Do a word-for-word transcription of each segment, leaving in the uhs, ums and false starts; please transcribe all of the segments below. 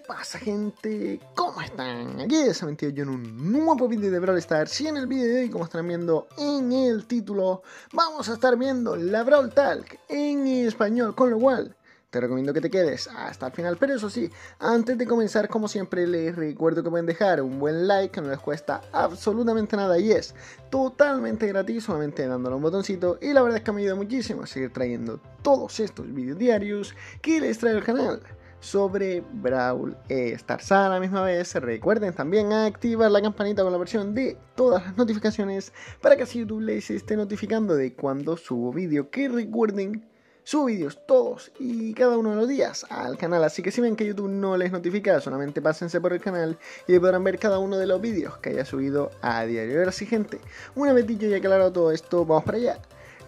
¿Qué pasa, gente? ¿Cómo están? Aquí es veintiocho en un nuevo vídeo de Brawl Stars. Y en el vídeo de hoy, como están viendo en el título, vamos a estar viendo la Brawl Talk en español, con lo cual te recomiendo que te quedes hasta el final. Pero eso sí, antes de comenzar, como siempre, les recuerdo que pueden dejar un buen like, que no les cuesta absolutamente nada y es totalmente gratis, solamente dándole un botoncito. Y la verdad es que me ayuda muchísimo a seguir trayendo todos estos vídeos diarios que les trae el canal sobre Brawl Stars. A la misma vez, recuerden también activar la campanita con la versión de todas las notificaciones para que así YouTube les esté notificando de cuando subo vídeo. Que recuerden, subo vídeos todos y cada uno de los días al canal, así que si ven que YouTube no les notifica, solamente pásense por el canal y podrán ver cada uno de los vídeos que haya subido a diario. Ahora sí, gente, una vez dicho y aclarado todo esto, vamos para allá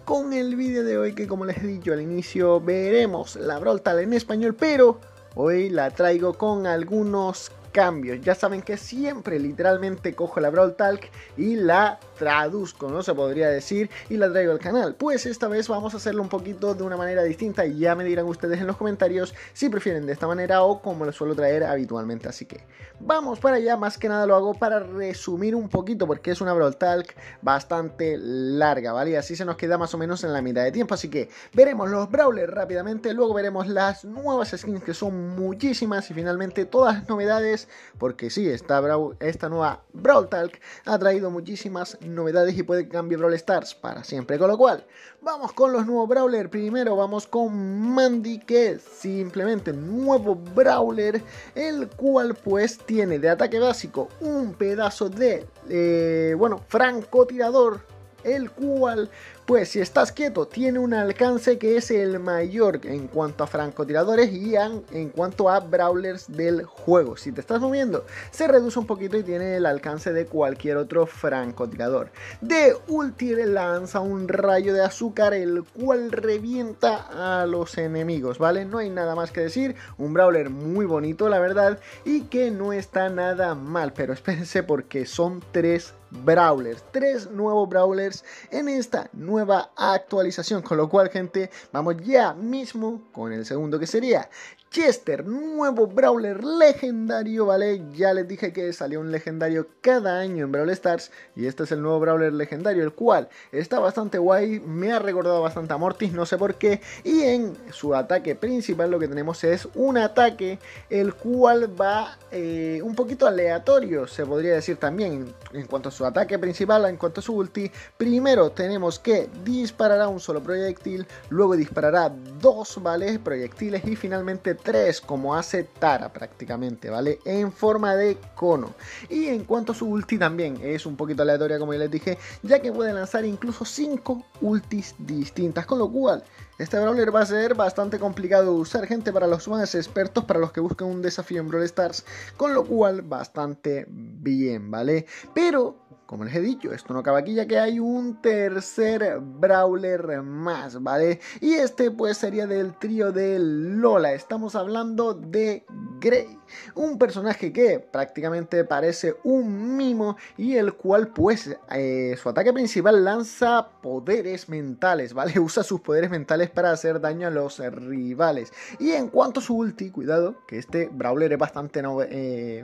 con el vídeo de hoy, que como les he dicho al inicio, veremos la Brawl Talk en español, pero hoy la traigo con algunos cambios. Ya saben que siempre literalmente cojo la Brawl Talk y la traduzco, no se podría decir, y la traigo al canal. Pues esta vez vamos a hacerlo un poquito de una manera distinta y ya me dirán ustedes en los comentarios si prefieren de esta manera o como lo suelo traer habitualmente. Así que vamos para allá. Más que nada lo hago para resumir un poquito porque es una Brawl Talk bastante larga, ¿vale? Y así se nos queda más o menos en la mitad de tiempo. Así que veremos los Brawlers rápidamente, luego veremos las nuevas skins, que son muchísimas, y finalmente todas las novedades. Porque sí, esta, Brawl, esta nueva Brawl Talk ha traído muchísimas novedades y puede cambiar Brawl Stars para siempre. Con lo cual, vamos con los nuevos Brawler. Primero vamos con Mandy, que es simplemente nuevo Brawler, el cual pues tiene de ataque básico un pedazo de, eh, bueno, francotirador, el cual pues si estás quieto tiene un alcance que es el mayor en cuanto a francotiradores y en cuanto a brawlers del juego. Si te estás moviendo se reduce un poquito y tiene el alcance de cualquier otro francotirador. De ulti lanza un rayo de azúcar, el cual revienta a los enemigos, ¿vale? No hay nada más que decir, un brawler muy bonito la verdad y que no está nada mal. Pero espérense porque son tres Brawlers, tres nuevos Brawlers en esta nueva actualización, con lo cual, gente, vamos ya mismo con el segundo, que sería Chester, nuevo Brawler legendario, ¿vale? Ya les dije que salió un legendario cada año en Brawl Stars y este es el nuevo Brawler legendario, el cual está bastante guay, me ha recordado bastante a Mortis, no sé por qué, y en su ataque principal lo que tenemos es un ataque el cual va eh, un poquito aleatorio, se podría decir también, en cuanto a su ataque principal, en cuanto a su ulti. Primero tenemos que disparará un solo proyectil, luego disparará dos, ¿vale?, proyectiles y finalmente tres, como hace Tara prácticamente, ¿vale?, en forma de cono. Y en cuanto a su ulti también es un poquito aleatoria, como ya les dije, ya que puede lanzar incluso cinco ultis distintas, con lo cual este brawler va a ser bastante complicado de usar, gente, para los más expertos, para los que buscan un desafío en Brawl Stars, con lo cual bastante bien, ¿vale? Pero como les he dicho, esto no acaba aquí, ya que hay un tercer Brawler más, ¿vale? Y este pues sería del trío de Lola. Estamos hablando de Grey, un personaje que prácticamente parece un mimo y el cual pues eh, su ataque principal lanza poderes mentales, ¿vale? Usa sus poderes mentales para hacer daño a los rivales. Y en cuanto a su ulti, cuidado, que este Brawler es bastante no, eh,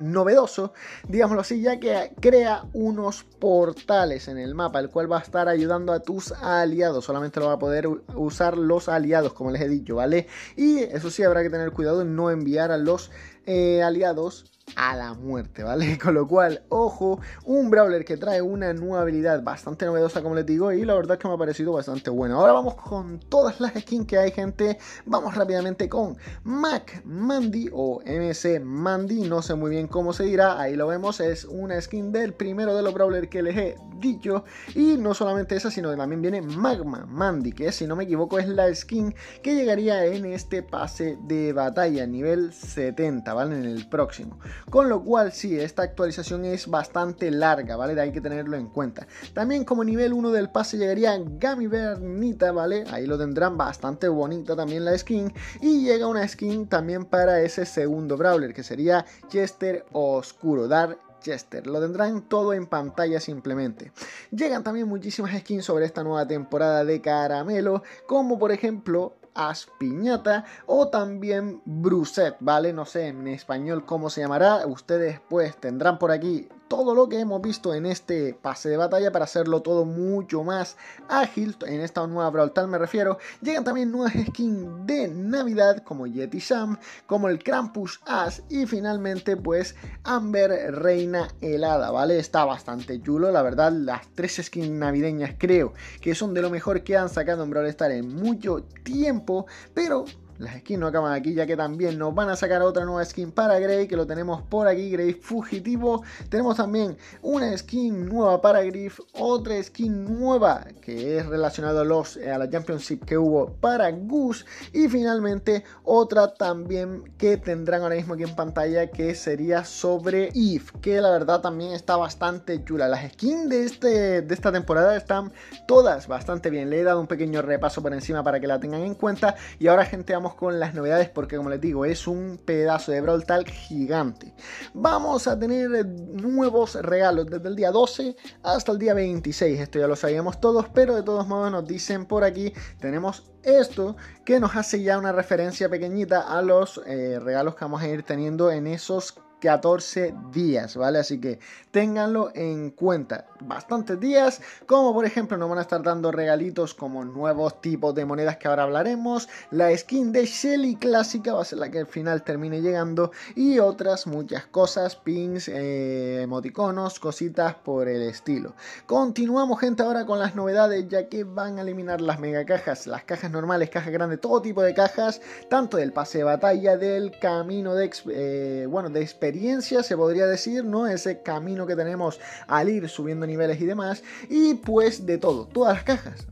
novedoso, digámoslo así, ya que crea unos portales en el mapa, el cual va a estar ayudando a tus aliados. Solamente lo va a poder usar los aliados, como les he dicho, ¿vale? Y eso sí, habrá que tener cuidado en no enviar a los eh, aliados a la muerte, ¿vale? Con lo cual, ojo, un Brawler que trae una nueva habilidad bastante novedosa, como les digo, y la verdad es que me ha parecido bastante bueno. Ahora vamos con todas las skins que hay, gente. Vamos rápidamente con Magma Mandy o M C Mandy, no sé muy bien cómo se dirá, ahí lo vemos, es una skin del primero de los Brawler que les he dicho. Y no solamente esa, sino que también viene Magma Mandy, que si no me equivoco es la skin que llegaría en este pase de batalla nivel setenta, ¿vale?, en el próximo. Con lo cual, sí, esta actualización es bastante larga, ¿vale? Hay que tenerlo en cuenta. También como nivel uno del pase llegaría Gami Bernita, ¿vale? Ahí lo tendrán, bastante bonita también la skin. Y llega una skin también para ese segundo Brawler, que sería Chester Oscuro, Dark Chester. Lo tendrán todo en pantalla simplemente. Llegan también muchísimas skins sobre esta nueva temporada de Caramelo, como por ejemplo Aspiñata o también Bruset, ¿vale? No sé en español cómo se llamará. Ustedes pues tendrán por aquí todo lo que hemos visto en este pase de batalla para hacerlo todo mucho más ágil. En esta nueva Brawl Talk me refiero. Llegan también nuevas skins de Navidad como Yeti Sam, como el Krampus As y finalmente pues Amber Reina Helada, ¿vale? Está bastante chulo, la verdad. Las tres skins navideñas creo que son de lo mejor que han sacado en Brawl Stars en mucho tiempo, pero las skins no acaban aquí, ya que también nos van a sacar otra nueva skin para Grey, que lo tenemos por aquí, Grey fugitivo. Tenemos también una skin nueva para Griff, otra skin nueva que es relacionada a, los, a la Championship que hubo para Goose. Y finalmente otra también que tendrán ahora mismo aquí en pantalla, que sería sobre Eve, que la verdad también está bastante chula. Las skins de, este, de esta temporada están todas bastante bien. Le he dado un pequeño repaso por encima para que la tengan en cuenta. Y ahora, gente, vamos con las novedades, porque como les digo es un pedazo de Brawl Talk gigante. Vamos a tener nuevos regalos desde el día doce hasta el día veintiséis, esto ya lo sabíamos todos, pero de todos modos nos dicen por aquí, tenemos esto que nos hace ya una referencia pequeñita a los eh, regalos que vamos a ir teniendo en esos catorce días, ¿vale? Así que ténganlo en cuenta. Bastantes días, como por ejemplo nos van a estar dando regalitos como nuevos tipos de monedas que ahora hablaremos, la skin de Shelly clásica va a ser la que al final termine llegando, y otras muchas cosas, pins, eh, emoticonos, cositas por el estilo. Continuamos, gente, ahora con las novedades, ya que van a eliminar las mega cajas, las cajas normales, cajas grandes, todo tipo de cajas, tanto del pase de batalla, del camino de, eh, bueno, de experiencia experiencia, se podría decir, ¿no? Ese camino que tenemos al ir subiendo niveles y demás, y pues de todo, todas las cajas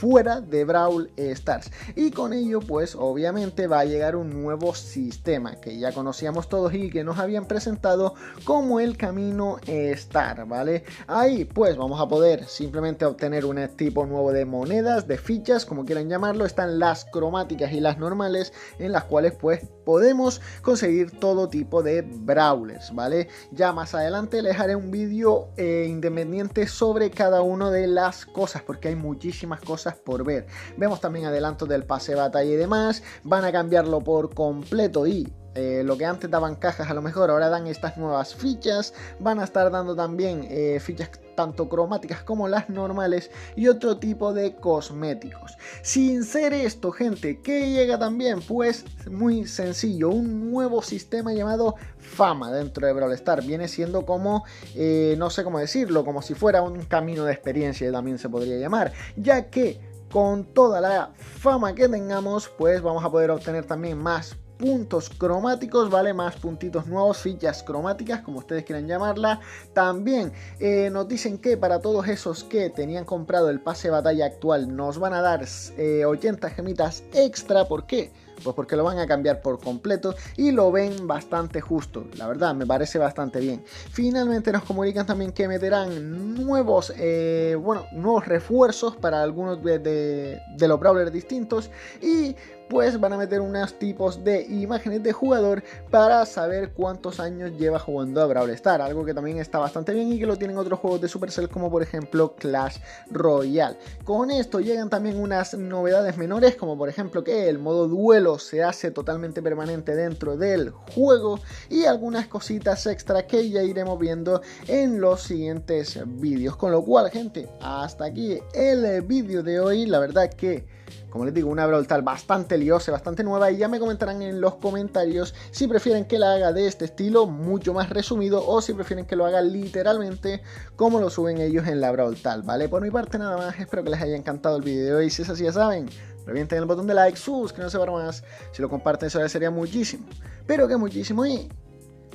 fuera de Brawl Stars. Y con ello pues obviamente va a llegar un nuevo sistema que ya conocíamos todos y que nos habían presentado como el camino Star, ¿vale? Ahí pues vamos a poder simplemente obtener un tipo nuevo de monedas, de fichas, como quieran llamarlo. Están las cromáticas y las normales, en las cuales pues podemos conseguir todo tipo de brawlers, ¿vale? Ya más adelante les haré un vídeo eh, independiente sobre cada una de las cosas, porque hay muchísimas cosas por ver. Vemos también adelantos del pase de batalla y demás. Van a cambiarlo por completo y Eh, lo que antes daban cajas, a lo mejor ahora dan estas nuevas fichas. Van a estar dando también eh, fichas tanto cromáticas como las normales y otro tipo de cosméticos. Sin ser esto, gente, ¿qué llega también? Pues muy sencillo, un nuevo sistema llamado Fama dentro de Brawl Stars. Viene siendo como, eh, no sé cómo decirlo, como si fuera un camino de experiencia también se podría llamar, ya que con toda la fama que tengamos pues vamos a poder obtener también más puntos cromáticos, vale, más puntitos nuevos, fichas cromáticas, como ustedes quieran llamarla. También eh, nos dicen que para todos esos que tenían comprado el pase de batalla actual nos van a dar eh, ochenta gemitas extra. ¿Por qué? Pues porque lo van a cambiar por completo y lo ven bastante justo, la verdad me parece bastante bien. Finalmente nos comunican también que meterán nuevos eh, bueno, nuevos refuerzos para algunos de, de, de los brawlers distintos, y pues van a meter unos tipos de imágenes de jugador para saber cuántos años lleva jugando a Brawl Stars, algo que también está bastante bien y que lo tienen otros juegos de Supercell como por ejemplo Clash Royale. Con esto llegan también unas novedades menores, como por ejemplo que el modo duelo se hace totalmente permanente dentro del juego, y algunas cositas extra que ya iremos viendo en los siguientes vídeos. Con lo cual, gente, hasta aquí el vídeo de hoy. La verdad que, como les digo, una Brawl Talk bastante liosa, bastante nueva, y ya me comentarán en los comentarios si prefieren que la haga de este estilo, mucho más resumido, o si prefieren que lo haga literalmente como lo suben ellos en la Brawl Talk, ¿vale? Por mi parte nada más, espero que les haya encantado el vídeo de hoy. Si es así, ya saben, revienten el botón de like, suscríbanse para más, si lo comparten eso sería muchísimo, pero que muchísimo, y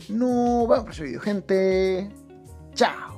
nos vemos en el próximo vídeo, gente. Chao.